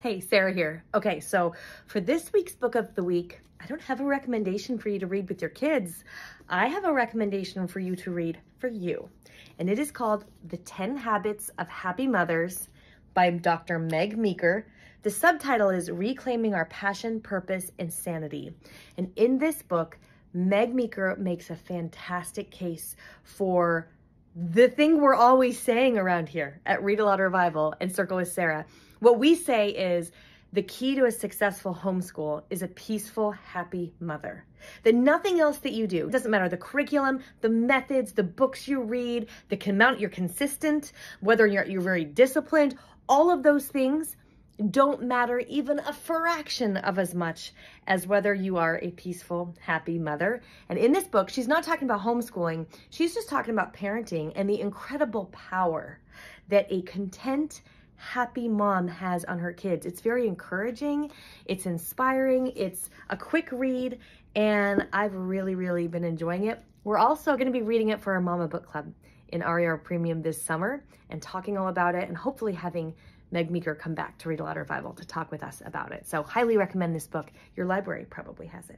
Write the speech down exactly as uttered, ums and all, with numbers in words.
Hey, Sarah here. Okay, so for this week's book of the week, I don't have a recommendation for you to read with your kids. I have a recommendation for you to read for you. And it is called The ten Habits of Happy Mothers by Doctor Meg Meeker. The subtitle is Reclaiming Our Passion, Purpose, and Sanity. And in this book, Meg Meeker makes a fantastic case for the thing we're always saying around here at Read-Aloud Revival and Circle with Sarah. What we say is the key to a successful homeschool is a peaceful, happy mother. That nothing else that you do, it doesn't matter the curriculum, the methods, the books you read, the amount you're consistent, whether you're, you're very disciplined, all of those things don't matter even a fraction of as much as whether you are a peaceful, happy mother. And in this book, she's not talking about homeschooling. She's just talking about parenting and the incredible power that a content, happy mom has on her kids. It's very encouraging. It's inspiring. It's a quick read. And I've really, really been enjoying it. We're also going to be reading it for our Mama Book Club in R A R Premium this summer and talking all about it and hopefully having Meg Meeker come back to Read-Aloud Revival to talk with us about it. So highly recommend this book. Your library probably has it.